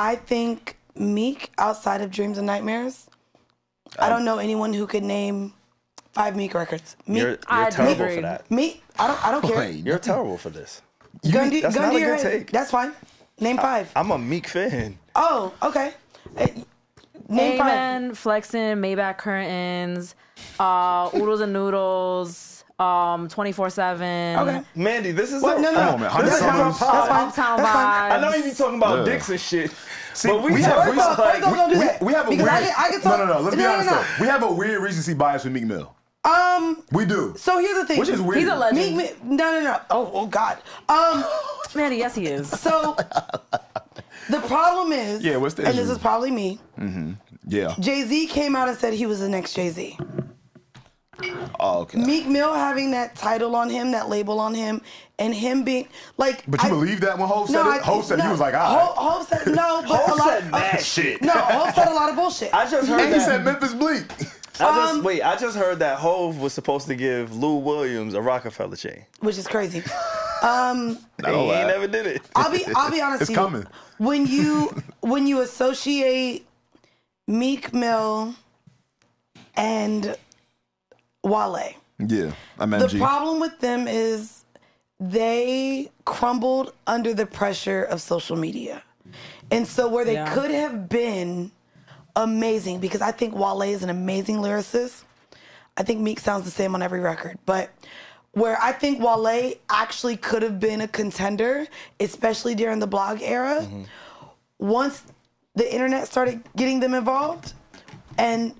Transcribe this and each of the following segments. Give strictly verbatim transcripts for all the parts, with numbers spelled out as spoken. I think Meek, outside of Dreams and Nightmares, um, I don't know anyone who could name five Meek records. Meek, you're you're terrible agree. for that. Meek, I don't, I don't care. Wait, you're terrible for this. You, gun that's gun not a good head. take. That's fine. Name five. I, I'm a Meek fan. Oh, okay. Uh, name Amen, five. Amen, Flexin', Maybach Curtains, uh, Oodles and Noodles. Um, twenty-four seven. Okay. Mandy, this is what? A, no, no, no. This is our pop. I know you be talking about yeah. dicks and shit. See, but we, we have, we, about, like, we, we, we have a weird... I can, I can talk, no, no, no. Let's no, be no, honest. No, no. We have a weird recency bias with Meek Mill. Um, we do. So here's the thing. Which is weird. He's a legend. Meek, me, no, no, no. Oh, oh, God. Um, Mandy, yes, he is. So the problem is... Yeah, what's the issue? And this is probably me. Mm-hmm. Yeah. Jay-Z came out and said he was the next Jay-Z. Oh, okay. Meek Mill having that title on him, that label on him, and him being like. But you I, believe that when Hov said no, it? Hov said no, he was like, all right. Hov said no, but Hov a lot said of that uh, shit. No, Hov said a lot of bullshit. I just heard. And that. he said Memphis Bleek. I just um, wait. I just heard that Hov was supposed to give Lou Williams a Rockefeller chain, which is crazy. Um, he ain't never did it. I'll be. I'll be honest. It's coming. When you when you associate Meek Mill and Wale. Yeah, M M G. The problem with them is they crumbled under the pressure of social media. And so where they yeah. could have been amazing, because I think Wale is an amazing lyricist. I think Meek sounds the same on every record. But where I think Wale actually could have been a contender, especially during the blog era, mm-hmm. once the internet started getting them involved and...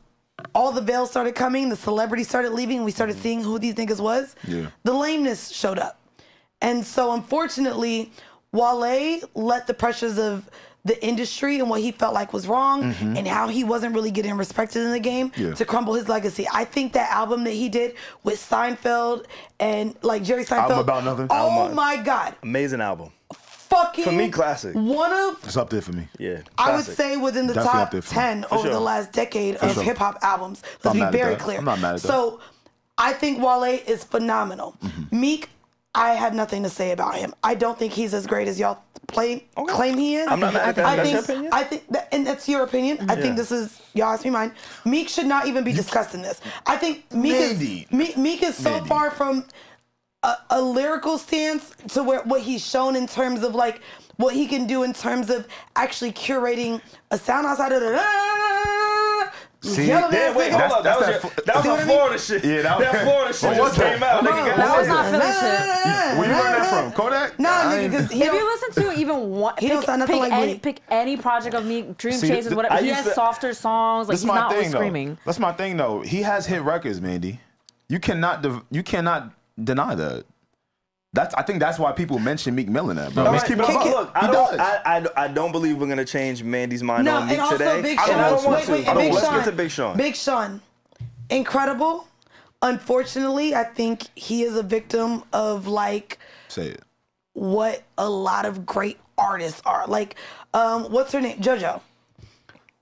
all the veils started coming, the celebrities started leaving, we started seeing who these niggas was. Yeah. The lameness showed up. And so, unfortunately, Wale let the pressures of the industry and what he felt like was wrong mm-hmm. and how he wasn't really getting respected in the game yeah. to crumble his legacy. I think that album that he did with Seinfeld and, like, Jerry Seinfeld. I'm About Nothing. Oh, I'm my God. Amazing album. Fucking for me, classic. One of it's up there for me. Yeah, classic. I would say within the Definitely top ten over sure. the last decade for of sure. hip hop albums. Let's I'm be very clear. I'm not mad at that. So, I think Wale is phenomenal. Mm-hmm. Meek, I have nothing to say about him. I don't think he's as great as y'all play, okay. claim he is. I'm not mad at that. I that's think, your opinion? I think that, and that's your opinion. Yeah. I think this is y'all ask me mine. Meek should not even be you, discussing this. I think Meek maybe. is Meek, Meek is so maybe. far from. A, a lyrical stance to where what he's shown in terms of like what he can do in terms of actually curating a sound outside of the See, yeah, yeah, wait, hold up. That was that, your, that was that Florida mean? shit. Yeah, that, that Florida shit just came out. No, nigga, that was not Philly shit. Yeah. Where you learn that from? Kodak? No, nah, nigga, because if you listen to even one, he pick, don't sound nothing pick, like any, pick any project of Meek, Dream Chasers, whatever. He has to, softer songs. Like he's not always screaming. That's my thing, though. He has hit records, Mandy. You cannot. You cannot. Deny that. That's. I think that's why people mention Meek Mill in that. Bro. No, right. keep it up. Look, I don't. I, I. I don't believe we're gonna change Mandy's mind no, on Meek today. Big Sean. I don't want to. Wait, wait, I don't Big want Sean. Let's get to Big Sean. Big Sean, incredible. Unfortunately, I think he is a victim of like. Say it. What a lot of great artists are like. Um, what's her name? JoJo.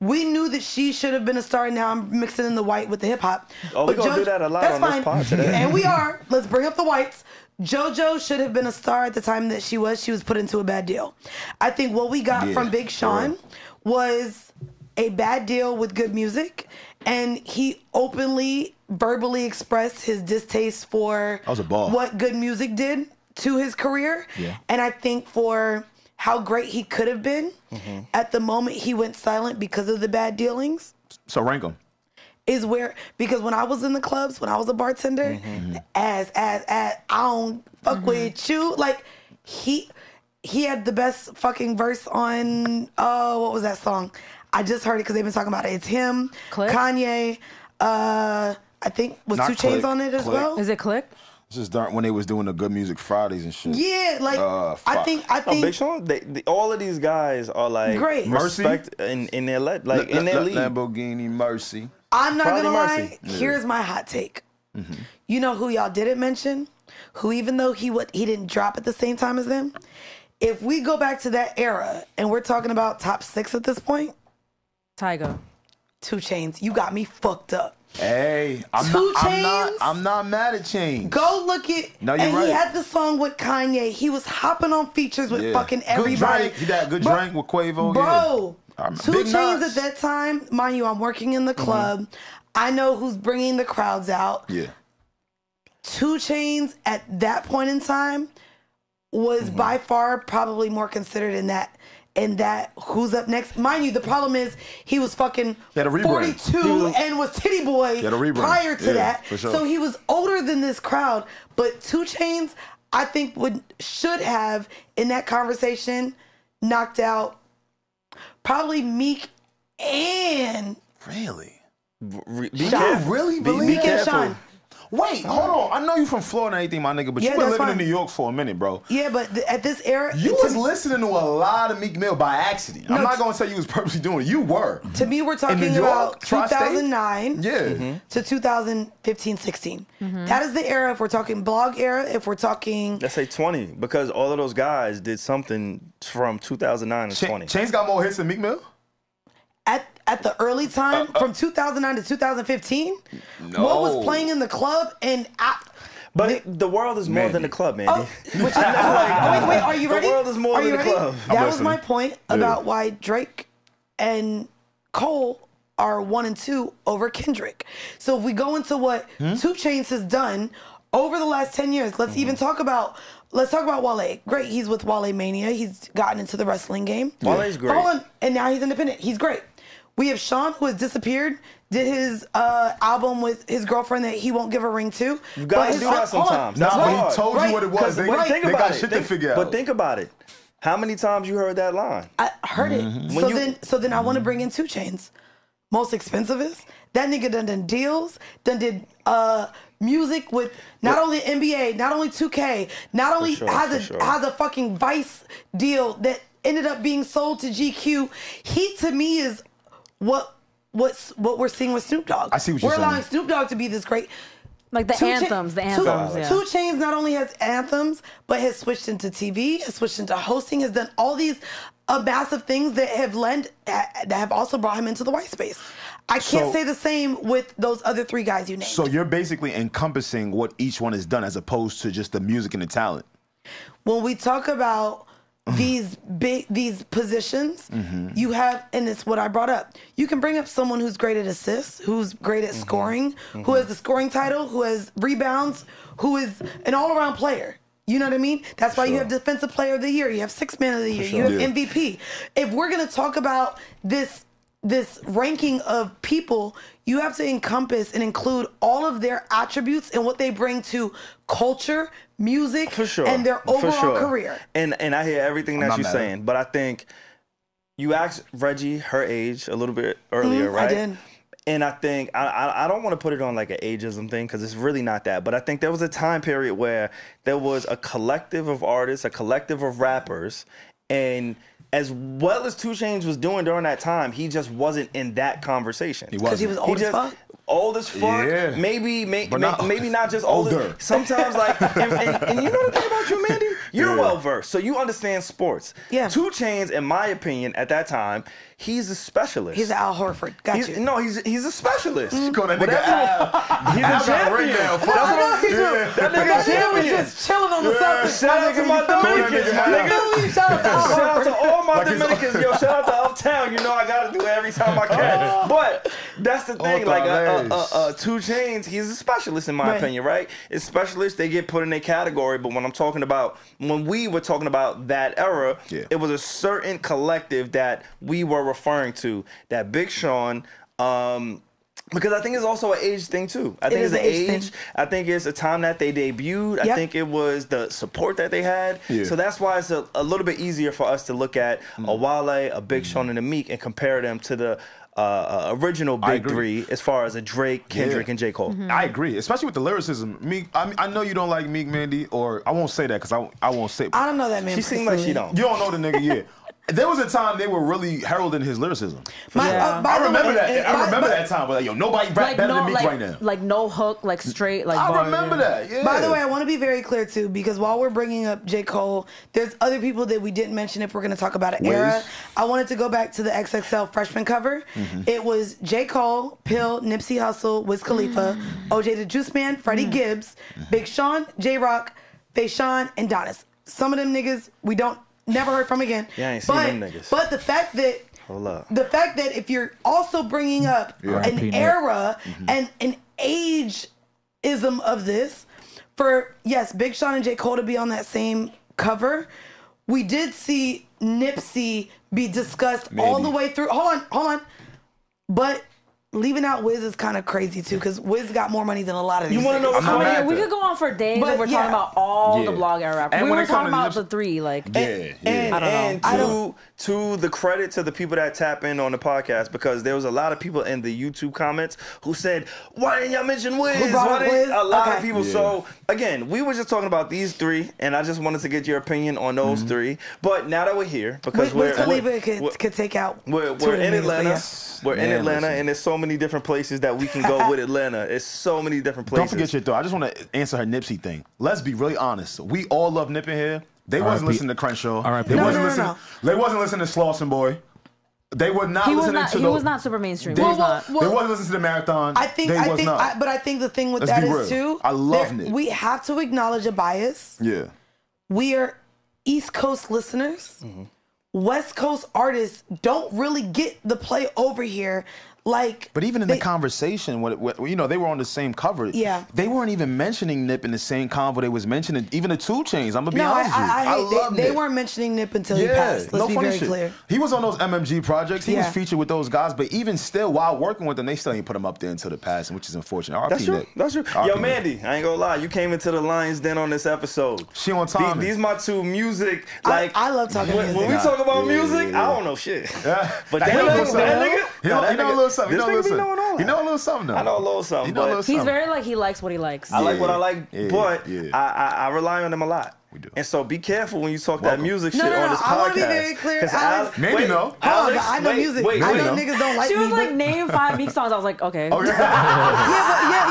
We knew that she should have been a star. Now I'm mixing in the white with the hip hop. Oh, we're going to do that a lot on this pod today. And we are. Let's bring up the whites. JoJo should have been a star at the time that she was. She was put into a bad deal. I think what we got yeah, from Big Sean sure. was a bad deal with good music. And he openly, verbally expressed his distaste for what good music did to his career. Yeah. And I think for... how great he could have been. Mm-hmm. At the moment, he went silent because of the bad dealings. So rank him. Is where, because when I was in the clubs, when I was a bartender, mm-hmm. as, as, as, I don't fuck mm-hmm. with you. Like, he he had the best fucking verse on, oh, what was that song? I just heard it because they've been talking about it. It's him, Click? Kanye, uh, I think, was Not two Click. Chainz on it as Click. Well? Is it Click? This is when they was doing the Good Music Fridays and shit. Yeah, like uh, I think I think no, Big Sean. They, they, all of these guys are like great respect in, in their le like L in their league. Lamborghini Mercy. I'm not Probably gonna lie. Mercy. Here's my hot take. Mm-hmm. You know who y'all didn't mention? Who even though he what he didn't drop at the same time as them. If we go back to that era and we're talking about top six at this point, Tyga. two Chainz, you got me fucked up. Hey, I'm not, I'm not I'm not mad at Chainz. Go look at no, you're and right. He had the song with Kanye. He was hopping on features with yeah. fucking everybody. Good Drake. He got good but, drink with Quavo. Bro, yeah. um, two Chainz at that time, mind you, I'm working in the club. Mm-hmm. I know who's bringing the crowds out. Yeah. two Chainz at that point in time was mm-hmm. by far probably more considered in that. And that who's up next? Mind you, the problem is he was fucking forty-two was, and was Titty Boy prior to yeah, that. Sure. So he was older than this crowd. But two Chainz, I think, would should have, in that conversation, knocked out probably Meek and... Really? Re Be Sean. You really believe Meek and Sean. Wait, hold on. I know you from Florida and anything, my nigga, but yeah, you been living fine. in New York for a minute, bro. Yeah, but th at this era... You was listening to a lot of Meek Mill by accident. No, I'm not going to say you was purposely doing it. You were. To me, we're talking about two thousand nine yeah. mm-hmm. to two thousand fifteen, sixteen. Mm-hmm. That is the era, if we're talking blog era, if we're talking... Let's say twenty, because all of those guys did something from two thousand nine to Ch twenty. Chainz got more hits than Meek Mill? At, at the early time, uh, uh, from two thousand nine to two thousand fifteen, no. what was playing in the club and I, But it, the world is more Mandy. than the club, Mandy. Oh, which I, I, I, wait, wait, are you ready? The world is more are than the ready? club. That I'm was listening. my point about yeah. why Drake and Cole are one and two over Kendrick. So if we go into what hmm? two Chainz has done over the last ten years, let's mm-hmm. even talk about... Let's talk about Wale. Great, he's with Wale Mania. He's gotten into the wrestling game. Wale's yeah. great. On, and now he's independent. He's great. We have Sean, who has disappeared, did his uh, album with his girlfriend that he won't give a ring to. You guys do that sometimes. No, but he told right. you what it was. They, right. think they about got it. shit think, to figure out. But think about it. How many times you heard that line? I heard it. Mm-hmm. So, you, then, so then mm-hmm. I want to bring in two Chainz. Most expensivest. That nigga done done deals, done did... Uh, music with not yeah. only N B A, not only two K, not only sure, has a sure. has a fucking Vice deal that ended up being sold to G Q. He to me is what what's what we're seeing with Snoop Dogg. I see what you're we're saying. We're allowing Snoop Dogg to be this great, like the two anthems, the anthems. Two, yeah. two Chainz not only has anthems, but has switched into T V, has switched into hosting, has done all these uh, massive things that have lent that have also brought him into the white space. I can't so, say the same with those other three guys you named. So you're basically encompassing what each one has done as opposed to just the music and the talent. When we talk about these big these positions, mm-hmm. you have, and it's what I brought up, you can bring up someone who's great at assists, who's great at mm-hmm. scoring, mm-hmm. who has the scoring title, who has rebounds, who is an all-around player. You know what I mean? That's why sure. you have Defensive Player of the Year. You have Sixth Man of the Year. Sure. You have yeah. M V P. If we're going to talk about this this ranking of people, you have to encompass and include all of their attributes and what they bring to culture, music, for sure. and their overall for sure. career. And and I hear everything that you're saying, but I think you asked Reggie her age a little bit earlier, mm-hmm, right? I did. And I think, I, I don't want to put it on like an ageism thing because it's really not that, but I think there was a time period where there was a collective of artists, a collective of rappers, and as well as two Chainz was doing during that time, he just wasn't in that conversation. He wasn't. Because he was old he as just, fuck. Old as fuck. Yeah. Maybe, may, may, not, maybe not just older. older. Sometimes, like, and, and, and you know the thing about you, Mandy? You're yeah. well-versed, so you understand sports. Yeah. two Chainz, in my opinion, at that time, he's a specialist. He's Al Horford. Got he's, you. No, he's he's a specialist. Mm. Call that nigga Al. He's Al a champion. That's what he do. That nigga champion. He was just chilling on the yeah. surface. Shout out to my Dominicans. Nigga, shout out to Al Horford. Shout out to all my like Dominicans. Yo, shout out to Uptown. You know I got to do it every time I can. But that's the thing. Like, uh, uh, uh, two Chainz, he's a specialist in my right. opinion, right? It's specialists, they get put in their category. But when I'm talking about, when we were talking about that era, yeah. it was a certain collective that we were referring to, that Big Sean, um, because I think it's also an age thing too. I think it it's an age. age. I think it's a time that they debuted. Yep. I think it was the support that they had. Yeah. So that's why it's a, a little bit easier for us to look at mm. a Wale, a Big mm. Sean, and a Meek and compare them to the Uh, original big three as far as a Drake, Kendrick, yeah. and J. Cole. Mm-hmm. I agree, especially with the lyricism. Meek, I, mean, I know you don't like Meek, Mandy, or I won't say that because I, I won't say. I don't know that man. She seems like she don't. You don't know the nigga, yeah. There was a time they were really heralding his lyricism. My, yeah. uh, I remember way, that. It, it, I remember by, that time. Where like, yo, nobody rap like better no, than Meek like, right now. Like no hook, like straight. Like I bar, remember yeah. that. Yeah. By the way, I want to be very clear too, because while we're bringing up J. Cole, there's other people that we didn't mention. If we're going to talk about an Wiz. era, I wanted to go back to the X X L freshman cover. Mm-hmm. It was J. Cole, Pill, Nipsey Hussle, Wiz Khalifa, mm-hmm. O J the Juice Man, Freddie mm-hmm. Gibbs, mm-hmm. Big Sean, J. Rock, Big Sean, and Donis. Some of them niggas we don't. Never heard from again. Yeah, I ain't seen but, them niggas. But the fact that Hold up. the fact that if you're also bringing up yeah. an Peanut. era mm-hmm. and an age-ism of this, for yes, Big Sean and J. Cole to be on that same cover, we did see Nipsey be discussed Maybe. all the way through. Hold on, hold on. But leaving out Wiz is kind of crazy too, because Wiz got more money than a lot of these. You want to know? I mean, we could go on for days, but we're yeah. talking about all yeah. the blog era rappers. We were talking about the three, like yeah, and, yeah. And, I don't know. And I don't... to, to the credit to the people that tap in on the podcast, because there was a lot of people in the YouTube comments who said, "Why didn't y'all mention Wiz?" Why didn't Wiz? A lot okay. of people. Yeah. So again, we were just talking about these three, and I just wanted to get your opinion on those mm-hmm. three. But now that we're here, because Wiz Khalifa could, we're, could take out. We're, we're in Atlanta. Yes. We're Man, in Atlanta, listen. and there's so many different places that we can go with Atlanta. It's so many different places. Don't forget your though. I just want to answer her Nipsey thing. Let's be really honest. We all love Nip in here. They wasn't listening to Crenshaw. All right, they wasn't listening. They wasn't listening to Slauson Boy. They were not listening to. He was not super mainstream. They wasn't listening to The Marathon. I think. I think. But I think the thing with that is too. I love Nip. We have to acknowledge a bias. Yeah. We are East Coast listeners. Mm-hmm. West Coast artists don't really get the play over here. Like, but even in they, the conversation, when, it, when you know they were on the same cover, yeah, they weren't even mentioning Nip in the same convo they was mentioning even the two Chainz. I'm gonna be no, honest with you. I, I, I love they, Nip. They weren't mentioning Nip until yeah, he passed. Let's no be funny very shit. clear. He was on those M M G projects. He yeah. was featured with those guys, but even still, while working with them, they still ain't put him up there until the passing, which is unfortunate. R P That's true. Nip. That's true. Yo, Mandy, Nip. I ain't gonna lie, you came into the Lions Den on this episode. She on time. These, these my two music. Like I, I love talking. When, music. when we talk about yeah, music, yeah, yeah. I don't know shit. Yeah. But that nigga, he know a little. You know, listen, you know a little something though. I know a little something. You know a little something. He's very like he likes what he likes. I yeah, like what I like, yeah, but yeah. I, I I rely on him a lot. We do. And so be careful when you talk Welcome. that music no, shit no, no, on this I podcast. I want to be very clear. Alex, maybe wait, no. Alex, I know wait, music. Wait, I know niggas don't like. She was me, like, name five Meek songs. I was like, okay. okay. yeah,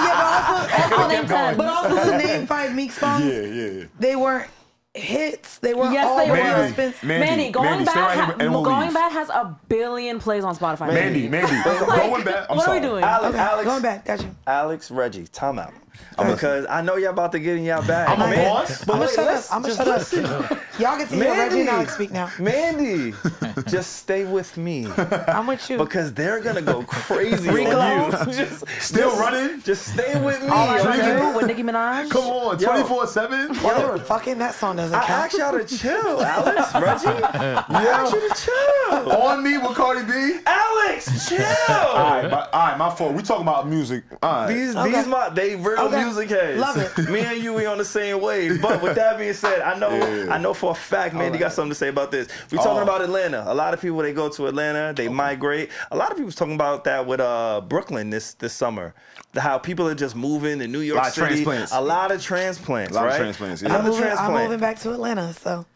but yeah, yeah, but also, also name ten. But also the name five Meek songs. Yeah, yeah, yeah. They weren't. Hits. They were yes, all they were. Mandy, Mandy, going Mandy, bad. Right ha going bad has a billion plays on Spotify. Mandy, Mandy, like, going bad. I'm what sorry. are we doing? Alex, okay. Alex, going bad. Got you. Alex, Reggie, time out. Okay. Because I know y'all about to get in y'all bag. I'm a Man, boss. But I'm gonna shut up. I'm gonna shut up. Y'all get to hear Reggie and Alex speak now. Mandy, just stay with me. I'm with you. Because they're gonna go crazy on you. Just, Still just, running? Just stay with me. All I do with Nicki Minaj. Come on, twenty-four seven. Yo, fucking that song doesn't count. I asked y'all to chill, Alex, Reggie. Yeah. I asked you to chill. On me with Cardi B. Alex, chill. All right, my, all right, my fault. We talking about music. All right. These, okay. these my, they really. Okay. Music has. Love it. Me and you, we on the same wave. But with that being said, I know, yeah. I know for a fact, man, right. you got something to say about this. We talking oh. about Atlanta. A lot of people they go to Atlanta, they okay. migrate. A lot of people's talking about that with uh Brooklyn this this summer. How people are just moving to New York City. A lot of transplants. A lot of transplants. A lot right? of transplants. Yeah. I'm, moving, I'm moving back to Atlanta, so.